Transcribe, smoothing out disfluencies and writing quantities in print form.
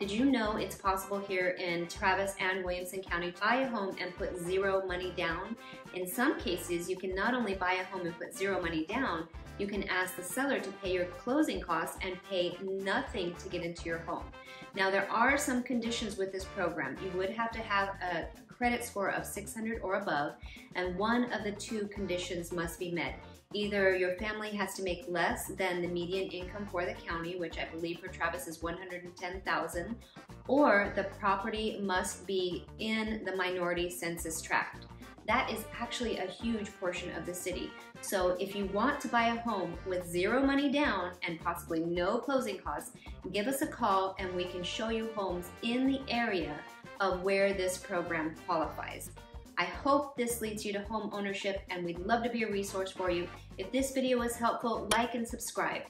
Did you know it's possible here in Travis and Williamson County to buy a home and put zero money down? In some cases, you can not only buy a home and put zero money down, you can ask the seller to pay your closing costs and pay nothing to get into your home. Now, there are some conditions with this program. You would have to have a credit score of 600 or above, and one of the two conditions must be met. Either your family has to make less than the median income for the county, which I believe for Travis is $110,000, or the property must be in the minority census tract. That is actually a huge portion of the city. So if you want to buy a home with zero money down and possibly no closing costs, give us a call and we can show you homes in the area of where this program qualifies. I hope this leads you to home ownership, and we'd love to be a resource for you. If this video was helpful, like and subscribe.